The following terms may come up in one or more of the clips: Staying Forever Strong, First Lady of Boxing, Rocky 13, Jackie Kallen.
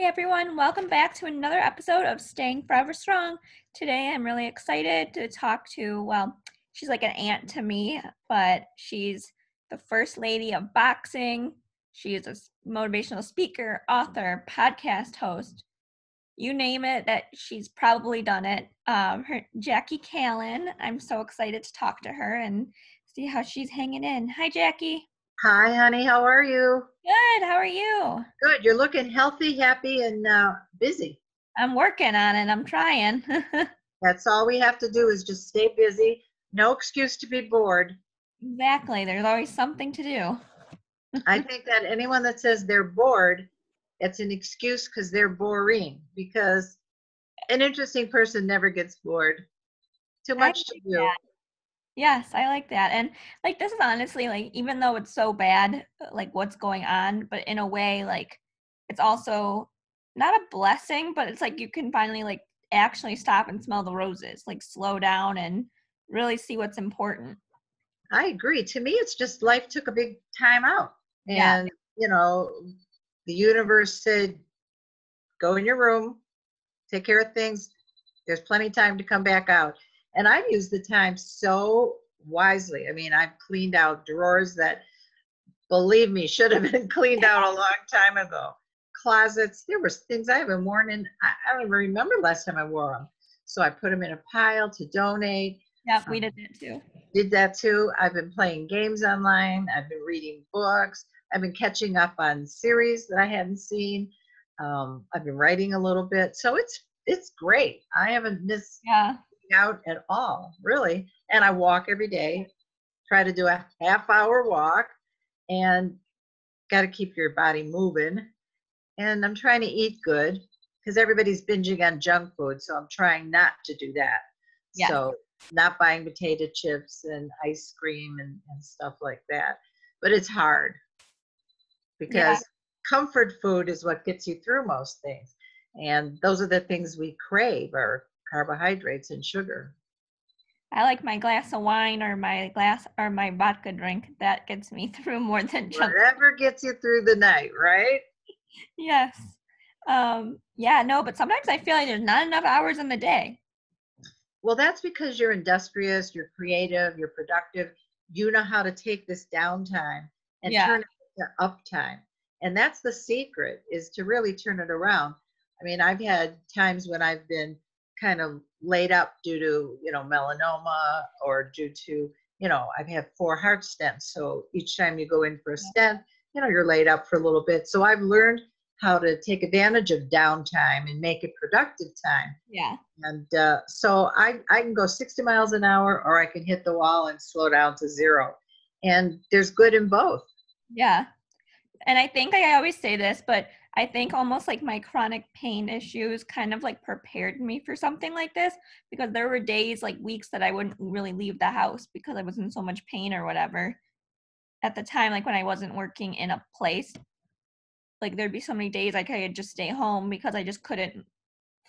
Hey everyone, welcome back to another episode of Staying Forever Strong. Today I'm really excited to talk to, well, she's like an aunt to me, but she's the first lady of boxing. She is a motivational speaker, author, podcast host, you name it, that she's probably done it. Jackie Kallen, I'm so excited to talk to her and see how she's hanging in. Hi Jackie. Hi, honey. How are you? Good. How are you? Good. You're looking healthy, happy, and busy. I'm working on it. I'm trying. That's all we have to do is just stay busy. No excuse to be bored. Exactly. There's always something to do. I think that anyone that says they're bored, it's an excuse because they're boring, because an interesting person never gets bored. Too much to do. That. Yes, I like that. And like, this is honestly like, even though it's so bad, like what's going on, but in a way, like it's also not a blessing, but it's like you can finally like actually stop and smell the roses, like slow down and really see what's important. I agree. To me, it's just life took a big time out and, you know, the universe said, go in your room, take care of things. There's plenty of time to come back out. And I've used the time so wisely. I mean, I've cleaned out drawers that, believe me, should have been cleaned out a long time ago. Closets, there were things I haven't worn in. I don't even remember last time I wore them. So I put them in a pile to donate. Yeah, we did that too. I've been playing games online. I've been reading books. I've been catching up on series that I hadn't seen. I've been writing a little bit. So it's great. I haven't missed out at all, really. And I walk every day, try to do a half-hour walk, and got to keep your body moving. And I'm trying to eat good because everybody's binging on junk food, so I'm trying not to do that. Yeah. So not buying potato chips and ice cream and stuff like that. But it's hard because comfort food is what gets you through most things, and those are the things we crave, or carbohydrates and sugar. I like my glass of wine or my vodka drink. That gets me through more than junk. Whatever gets you through the night, right? Yes. But sometimes I feel like there's not enough hours in the day. Well, that's because you're industrious, you're creative, you're productive. You know how to take this downtime and turn it into uptime. And that's the secret, is to really turn it around. I mean, I've had times when I've been kind of laid up due to, you know, melanoma, or due to, you know, I've had 4 heart stents. So each time you go in for a stent, you know, you're laid up for a little bit. So I've learned how to take advantage of downtime and make it productive time. Yeah. And so I can go 60 miles an hour, or I can hit the wall and slow down to 0. And there's good in both. Yeah. And I think I always say this, but I think almost like my chronic pain issues kind of like prepared me for something like this, because there were days, like weeks, that I wouldn't really leave the house because I was in so much pain or whatever. At the time, like when I wasn't working in a place, like there'd be so many days I could just stay home because I just couldn't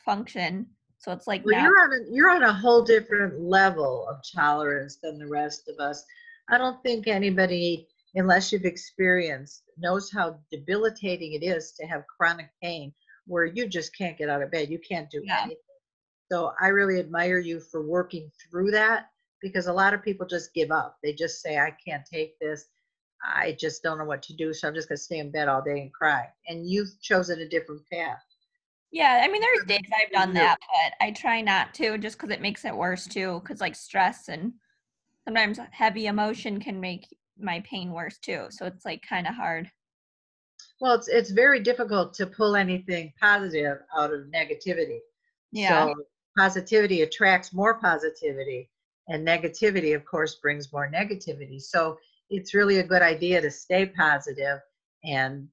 function. So it's like, well, you're on a whole different level of tolerance than the rest of us. I don't think anybody, unless you've experienced, knows how debilitating it is to have chronic pain where you just can't get out of bed. You can't do anything. So I really admire you for working through that, because a lot of people just give up. They just say, I can't take this. I just don't know what to do. So I'm just going to stay in bed all day and cry. And you've chosen a different path. Yeah. I mean, there's days I've done that, but I try not to, just because it makes it worse too. Because like stress and sometimes heavy emotion can make my pain worse too. So it's like kind of hard. Well, it's very difficult to pull anything positive out of negativity. Yeah. So positivity attracts more positivity, and negativity, of course, brings more negativity. So it's really a good idea to stay positive and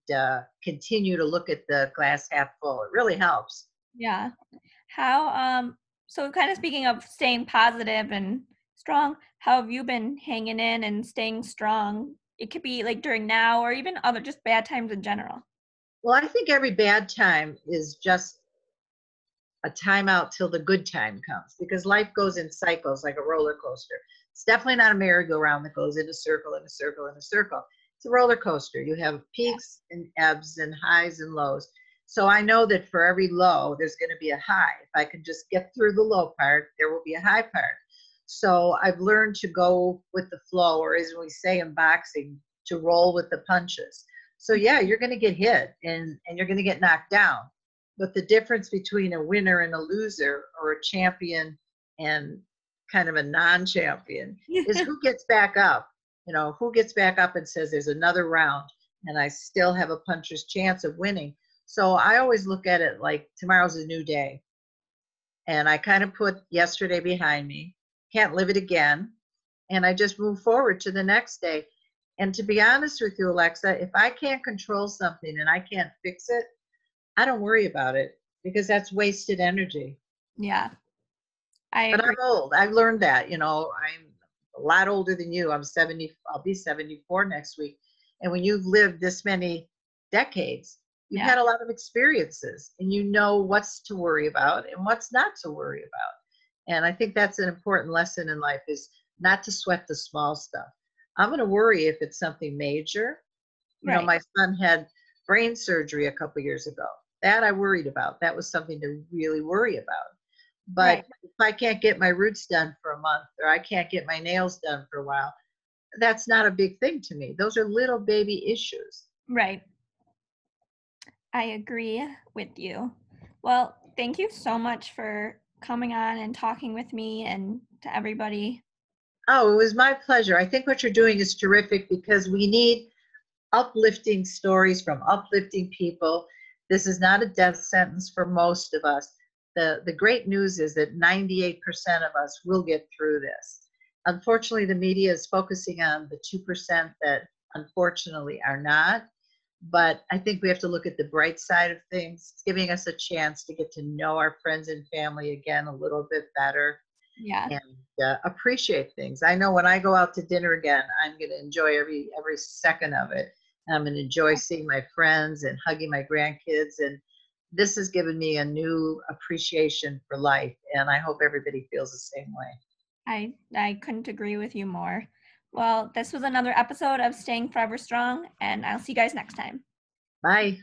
continue to look at the glass half full. It really helps. Yeah. How, so kind of speaking of staying positive and strong, how have you been hanging in and staying strong? It could be like during now, or even other just bad times in general. Well, I think every bad time is just a time out till the good time comes, because life goes in cycles like a roller coaster. It's definitely not a merry-go-round that goes in a circle and a circle and a circle. It's a roller coaster. You have peaks and ebbs and highs and lows. So I know that for every low, there's going to be a high. If I can just get through the low part, there will be a high part. So I've learned to go with the flow, or as we say in boxing, to roll with the punches. So yeah, you're going to get hit and you're going to get knocked down. But the difference between a winner and a loser, or a champion and kind of a non-champion, is who gets back up. You know, who gets back up and says there's another round and I still have a puncher's chance of winning. So I always look at it like tomorrow's a new day. And I kind of put yesterday behind me. Can't live it again. And I just move forward to the next day. And to be honest with you, Alexa, if I can't control something and I can't fix it, I don't worry about it, because that's wasted energy. Yeah. But I'm old. I've learned that, you know, I'm a lot older than you. I'm 70. I'll be 74 next week. And when you've lived this many decades, you've had a lot of experiences, and you know what's to worry about and what's not to worry about. And I think that's an important lesson in life, is not to sweat the small stuff. I'm going to worry if it's something major. You know, my son had brain surgery a couple years ago. That I worried about. That was something to really worry about. But if I can't get my roots done for a month, or I can't get my nails done for a while, that's not a big thing to me. Those are little baby issues. Right. I agree with you. Well, thank you so much for coming on and talking with me, and to everybody. Oh, it was my pleasure. I think what you're doing is terrific, because we need uplifting stories from uplifting people. This is not a death sentence for most of us. The great news is that 98% of us will get through this. Unfortunately, the media is focusing on the 2% that unfortunately are not. But I think we have to look at the bright side of things. It's giving us a chance to get to know our friends and family again a little bit better. Yeah. And appreciate things. I know when I go out to dinner again, I'm going to enjoy every second of it. I'm going to enjoy seeing my friends and hugging my grandkids. And this has given me a new appreciation for life. And I hope everybody feels the same way. I couldn't agree with you more. Well, this was another episode of Staying Forever Strong, and I'll see you guys next time. Bye.